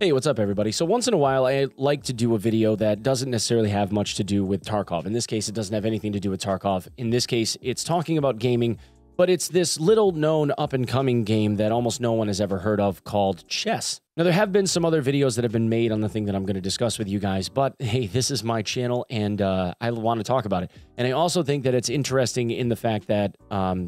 Hey, what's up, everybody? So once in a while, I like to do a video that doesn't necessarily have much to do with Tarkov. In this case, it doesn't have anything to do with Tarkov. In this case, it's talking about gaming, but it's this little-known up-and-coming game that almost no one has ever heard of called chess. Now, there have been some other videos that have been made on the thing that I'm going to discuss with you guys, but hey, this is my channel, and I want to talk about it. And I also think that it's interesting in the fact that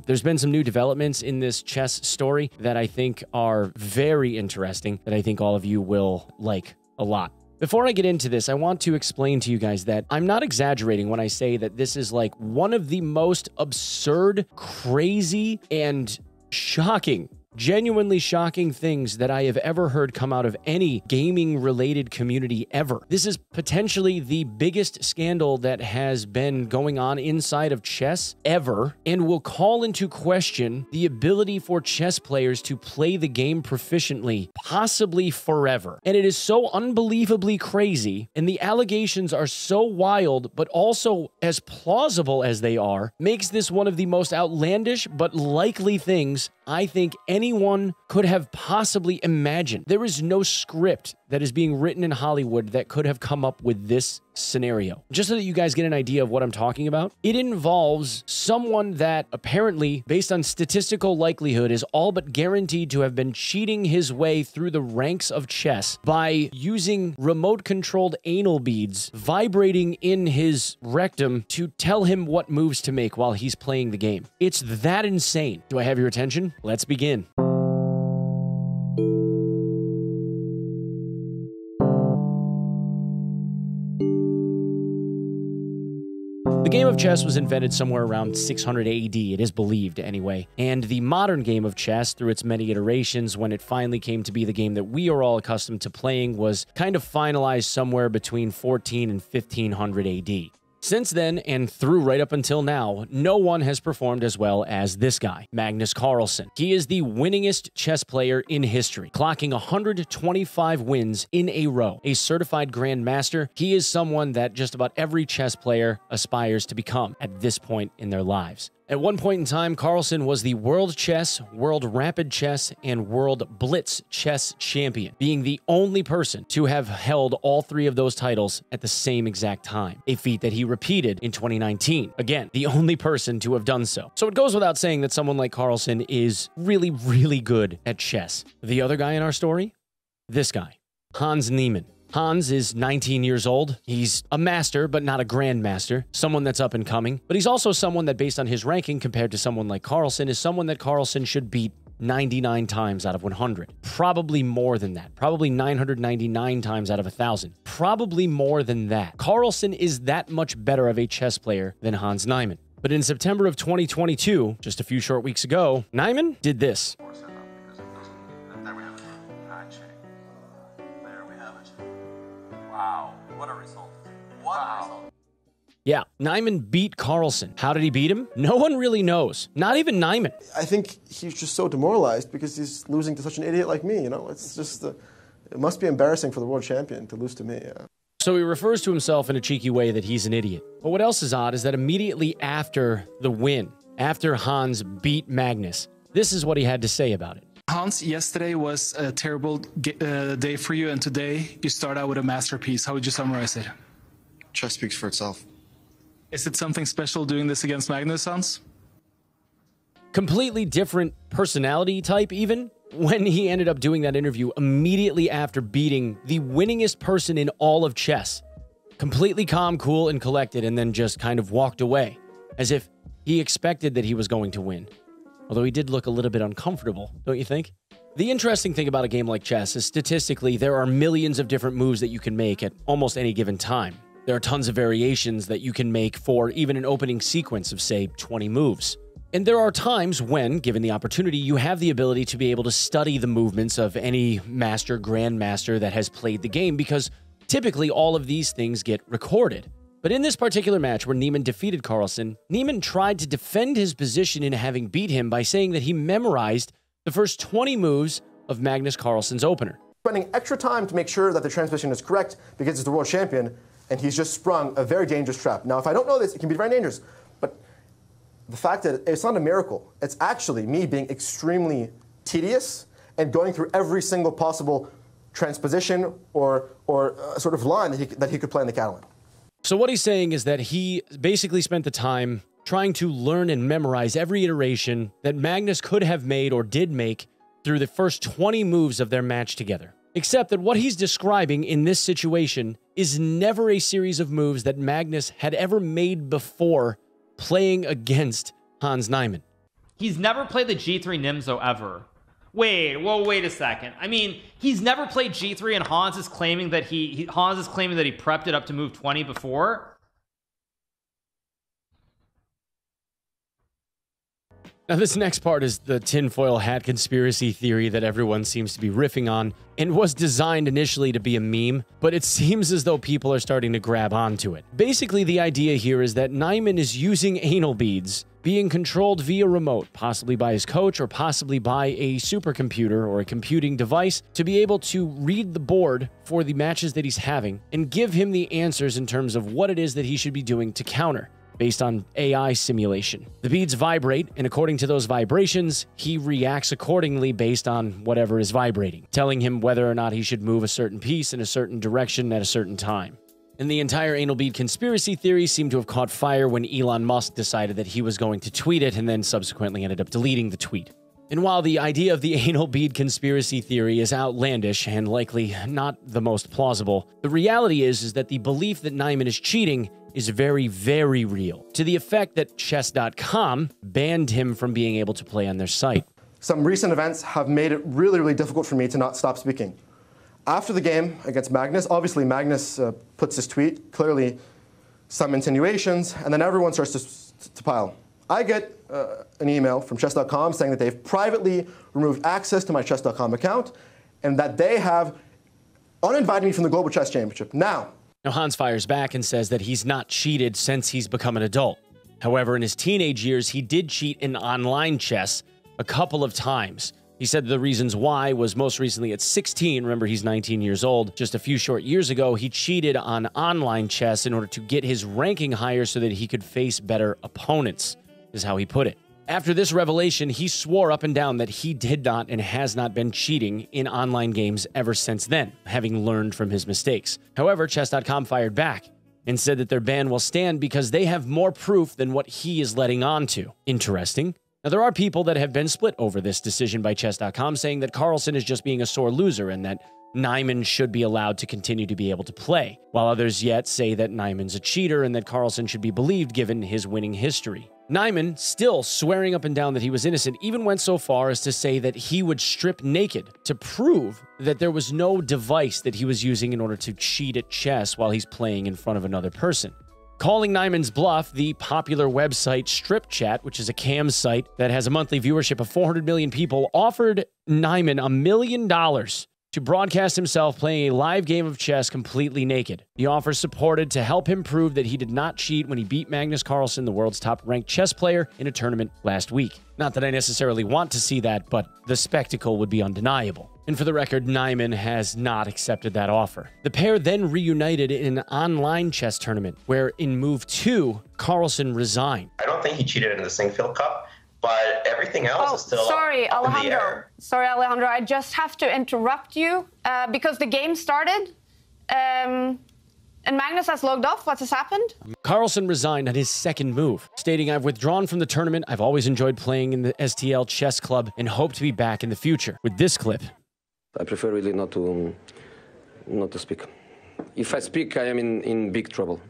there's been some new developments in this chess story that I think are very interesting, that I think all of you will like a lot. Before I get into this, I want to explain to you guys that I'm not exaggerating when I say that this is like one of the most absurd, crazy, and shocking, genuinely shocking things that I have ever heard come out of any gaming-related community ever. This is potentially the biggest scandal that has been going on inside of chess ever, and will call into question the ability for chess players to play the game proficiently, possibly forever. And it is so unbelievably crazy, and the allegations are so wild, but also as plausible as they are, makes this one of the most outlandish but likely things I think anyone could have possibly imagined. There is no script that is being written in Hollywood that could have come up with this scenario. Just so that you guys get an idea of what I'm talking about, it involves someone that apparently, based on statistical likelihood, is all but guaranteed to have been cheating his way through the ranks of chess by using remote-controlled anal beads vibrating in his rectum to tell him what moves to make while he's playing the game. It's that insane. Do I have your attention? Let's begin. The game of chess was invented somewhere around 600 AD, it is believed anyway, and the modern game of chess, through its many iterations, when it finally came to be the game that we are all accustomed to playing, was kind of finalized somewhere between 1400 and 1500 AD. Since then, and through right up until now, no one has performed as well as this guy, Magnus Carlsen. He is the winningest chess player in history, clocking 125 wins in a row. A certified grandmaster, he is someone that just about every chess player aspires to become at this point in their lives. At one point in time, Carlsen was the World Chess, World Rapid Chess, and World Blitz Chess champion, being the only person to have held all three of those titles at the same exact time, a feat that he repeated in 2019. Again, the only person to have done so. So it goes without saying that someone like Carlsen is really, really good at chess. The other guy in our story? This guy, Hans Niemann. Hans is 19 years old. He's a master, but not a grandmaster, someone that's up and coming. But he's also someone that, based on his ranking compared to someone like Carlsen, is someone that Carlsen should beat 99 times out of 100. Probably more than that. Probably 999 times out of 1,000. Probably more than that. Carlsen is that much better of a chess player than Hans Niemann. But in September of 2022, just a few short weeks ago, Niemann did this. Yeah, Niemann beat Carlsen. How did he beat him? No one really knows. Not even Niemann. I think he's just so demoralized because he's losing to such an idiot like me, you know? It's just, it must be embarrassing for the world champion to lose to me, yeah. So he refers to himself in a cheeky way that he's an idiot. But what else is odd is that immediately after the win, after Hans beat Magnus, this is what he had to say about it. Hans, yesterday was a terrible day for you, and today you start out with a masterpiece. How would you summarize it? Chess speaks for itself. Is it something special doing this against Magnus, Hans? Completely different personality type, even. When he ended up doing that interview immediately after beating the winningest person in all of chess. Completely calm, cool, and collected, and then just kind of walked away, as if he expected that he was going to win. Although he did look a little bit uncomfortable, don't you think? The interesting thing about a game like chess is statistically there are millions of different moves that you can make at almost any given time. There are tons of variations that you can make for even an opening sequence of, say, 20 moves. And there are times when, given the opportunity, you have the ability to be able to study the movements of any master, grandmaster that has played the game, because typically all of these things get recorded. But in this particular match where Niemann defeated Carlsen, Niemann tried to defend his position in having beat him by saying that he memorized the first 20 moves of Magnus Carlsen's opener. Spending extra time to make sure that the transmission is correct because it's the world champion, and he's just sprung a very dangerous trap. Now, if I don't know this, it can be very dangerous. But the fact that it's not a miracle, it's actually me being extremely tedious and going through every single possible transposition or sort of line that he could play in the Catalan. So what he's saying is that he basically spent the time trying to learn and memorize every iteration that Magnus could have made or did make through the first 20 moves of their match together. Except that what he's describing in this situation is never a series of moves that Magnus had ever made before playing against Hans Niemann. He's never played the G3 Nimzo ever. Wait, well, wait a second. I mean, he's never played G3, and Hans is claiming that he prepped it up to move 20 before. Now, this next part is the tinfoil hat conspiracy theory that everyone seems to be riffing on and was designed initially to be a meme, but it seems as though people are starting to grab onto it. Basically, the idea here is that Niemann is using anal beads, being controlled via remote, possibly by his coach or possibly by a supercomputer or a computing device, to be able to read the board for the matches that he's having and give him the answers in terms of what it is that he should be doing to counter, based on AI simulation. The beads vibrate, and according to those vibrations, he reacts accordingly based on whatever is vibrating, telling him whether or not he should move a certain piece in a certain direction at a certain time. And the entire anal bead conspiracy theory seemed to have caught fire when Elon Musk decided that he was going to tweet it and then subsequently ended up deleting the tweet. And while the idea of the anal bead conspiracy theory is outlandish and likely not the most plausible, the reality is that the belief that Niemann is cheating is very, very real, to the effect that Chess.com banned him from being able to play on their site. Some recent events have made it really, really difficult for me to not stop speaking. After the game against Magnus, obviously Magnus puts his tweet, clearly some insinuations, and then everyone starts to pile. I get an email from Chess.com saying that they've privately removed access to my Chess.com account and that they have uninvited me from the Global Chess Championship. Now Hans fires back and says that he's not cheated since he's become an adult. However, in his teenage years, he did cheat in online chess a couple of times. He said the reasons why was most recently at 16. Remember, he's 19 years old. Just a few short years ago, he cheated on online chess in order to get his ranking higher so that he could face better opponents, is how he put it. After this revelation, he swore up and down that he did not and has not been cheating in online games ever since then, having learned from his mistakes. However, Chess.com fired back and said that their ban will stand because they have more proof than what he is letting on to. Interesting. Now, there are people that have been split over this decision by Chess.com, saying that Carlsen is just being a sore loser and that Niemann should be allowed to continue to be able to play, while others yet say that Niemann's a cheater and that Carlsen should be believed given his winning history. Niemann, still swearing up and down that he was innocent, even went so far as to say that he would strip naked to prove that there was no device that he was using in order to cheat at chess while he's playing in front of another person. Calling Niemann's bluff, the popular website Stripchat, which is a cam site that has a monthly viewership of 400 million people, offered Niemann $1 million to broadcast himself playing a live game of chess completely naked. The offer supported to help him prove that he did not cheat when he beat Magnus Carlsen, the world's top-ranked chess player, in a tournament last week. Not that I necessarily want to see that, but the spectacle would be undeniable. And for the record, Niemann has not accepted that offer. The pair then reunited in an online chess tournament where, in move 2, Carlsen resigned. I don't think he cheated in the Sinquefield Cup, but everything else is still Sorry, Alejandro, I just have to interrupt you because the game started and Magnus has logged off. What has happened? Carlsen resigned on his second move, stating, "I've withdrawn from the tournament. I've always enjoyed playing in the STL chess club and hope to be back in the future." With this clip. I prefer really not to speak. If I speak, I am in big trouble.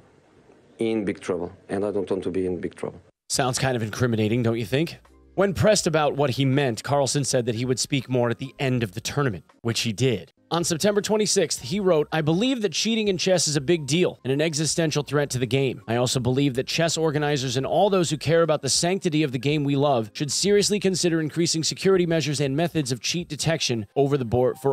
In big trouble. And I don't want to be in big trouble. Sounds kind of incriminating, don't you think? When pressed about what he meant, Carlsen said that he would speak more at the end of the tournament, which he did. On September 26th, he wrote, "I believe that cheating in chess is a big deal and an existential threat to the game. I also believe that chess organizers and all those who care about the sanctity of the game we love should seriously consider increasing security measures and methods of cheat detection over the board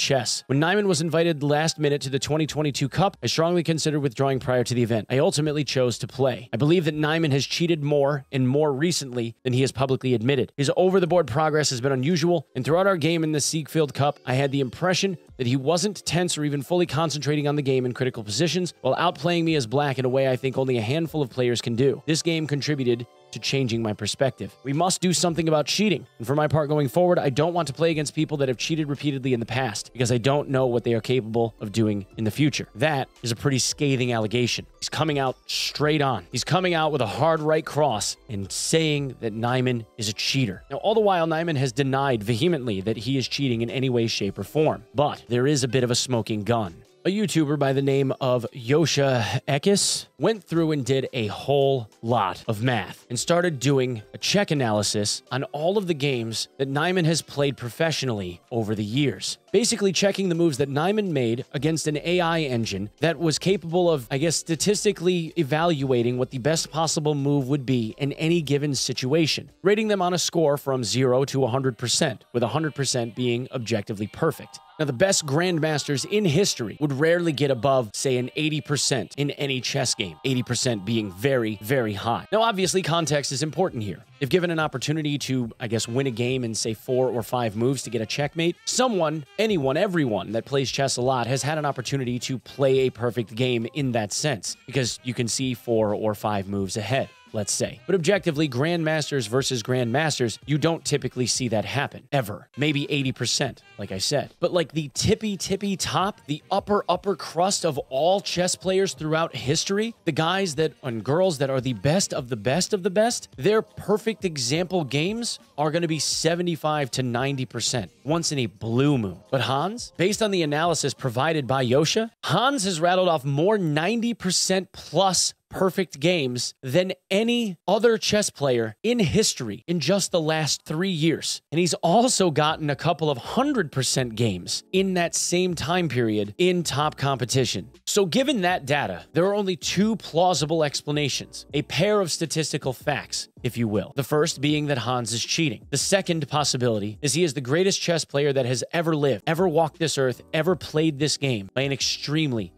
chess. When Niemann was invited last minute to the 2022 Cup, I strongly considered withdrawing prior to the event. I ultimately chose to play. I believe that Niemann has cheated more and more recently than he has publicly admitted. His over-the-board progress has been unusual, and throughout our game in the Sinquefield Cup, I had the impression that he wasn't tense or even fully concentrating on the game in critical positions while outplaying me as black in a way I think only a handful of players can do. This game contributed to changing my perspective. We must do something about cheating. And for my part going forward, I don't want to play against people that have cheated repeatedly in the past because I don't know what they are capable of doing in the future. That is a pretty scathing allegation. He's coming out straight on. He's coming out with a hard right cross and saying that Niemann is a cheater. Now, all the while, Niemann has denied vehemently that he is cheating in any way, shape, or form. But there is a bit of a smoking gun. A YouTuber by the name of Yosha Echecs went through and did a whole lot of math and started doing a check analysis on all of the games that Niemann has played professionally over the years. Basically checking the moves that Niemann made against an AI engine that was capable of, I guess, statistically evaluating what the best possible move would be in any given situation, rating them on a score from 0 to 100%, with 100% being objectively perfect. Now, the best grandmasters in history would rarely get above, say, an 80% in any chess game, 80% being very, very high. Now, obviously, context is important here. If given an opportunity to, I guess, win a game in, say, 4 or 5 moves to get a checkmate, someone, anyone, everyone that plays chess a lot has had an opportunity to play a perfect game in that sense, because you can see 4 or 5 moves ahead, let's say. But objectively, grandmasters versus grandmasters, you don't typically see that happen, ever. Maybe 80%, like I said. But like the tippy top, the upper crust of all chess players throughout history, the guys that and girls that are the best of the best of the best, their perfect example games are going to be 75 to 90%, once in a blue moon. But Hans, based on the analysis provided by Yosha, Hans has rattled off more 90% plus perfect games than any other chess player in history in just the last 3 years. And he's also gotten a couple of 100% games in that same time period in top competition. So given that data, there are only 2 plausible explanations, a pair of statistical facts, if you will. The first being that Hans is cheating. The second possibility is he is the greatest chess player that has ever lived, ever walked this earth, ever played this game by an extremely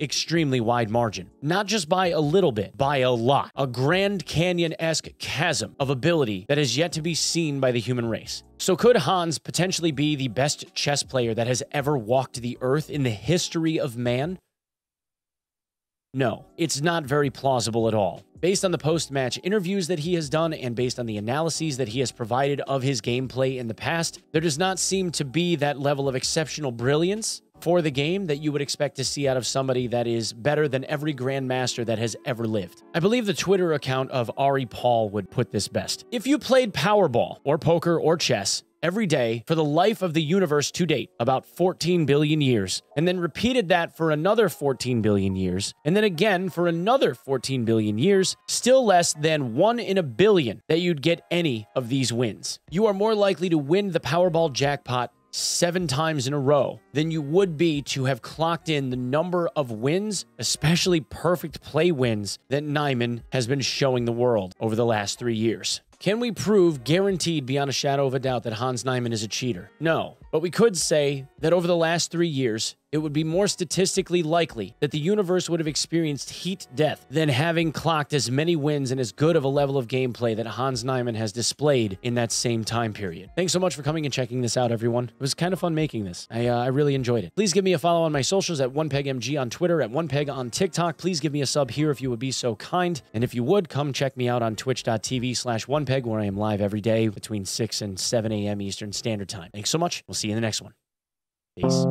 wide margin. Not just by a little bit, by a lot. A Grand Canyon-esque chasm of ability that is yet to be seen by the human race. So could Hans potentially be the best chess player that has ever walked the earth in the history of man? No, it's not very plausible at all. Based on the post-match interviews that he has done and based on the analyses that he has provided of his gameplay in the past, there does not seem to be that level of exceptional brilliance for the game that you would expect to see out of somebody that is better than every grandmaster that has ever lived. I believe the Twitter account of Ari Paul would put this best. If you played Powerball or poker or chess every day for the life of the universe to date, about 14 billion years, and then repeated that for another 14 billion years, and then again for another 14 billion years, still less than 1 in a billion that you'd get any of these wins. You are more likely to win the Powerball jackpot 7 times in a row than you would be to have clocked in the number of wins, especially perfect play wins, that Niemann has been showing the world over the last 3 years. Can we prove guaranteed beyond a shadow of a doubt that Hans Niemann is a cheater? No, but we could say that over the last 3 years, it would be more statistically likely that the universe would have experienced heat death than having clocked as many wins and as good of a level of gameplay that Hans Niemann has displayed in that same time period. Thanks so much for coming and checking this out, everyone. It was kind of fun making this. I really enjoyed it. Please give me a follow on my socials at OnePegMG on Twitter, at OnePeg on TikTok. Please give me a sub here if you would be so kind. And if you would, come check me out on twitch.tv/OnePeg, where I am live every day between 6 and 7 a.m. Eastern Standard Time. Thanks so much. We'll see you in the next one. Peace.